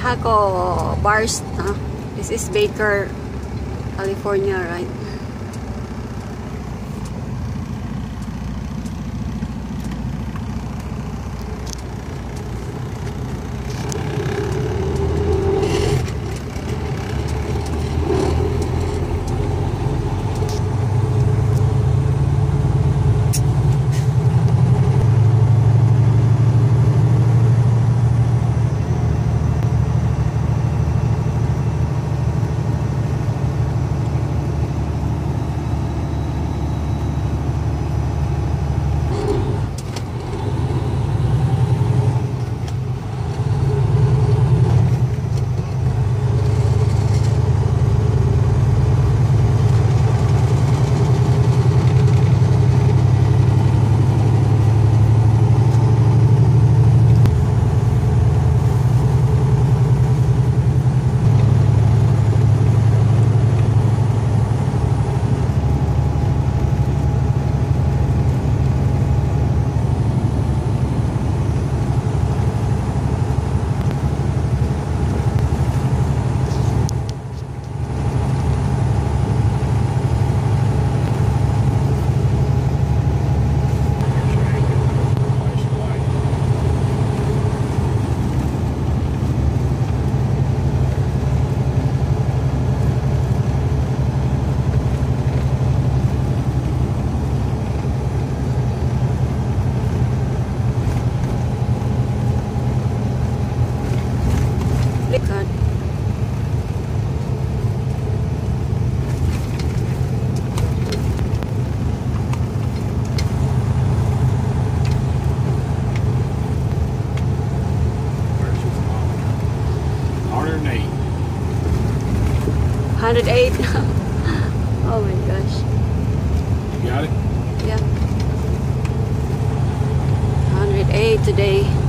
taco bars, huh? This is Baker, California, right? $108. Oh my gosh. You got it? Yeah. $108 today.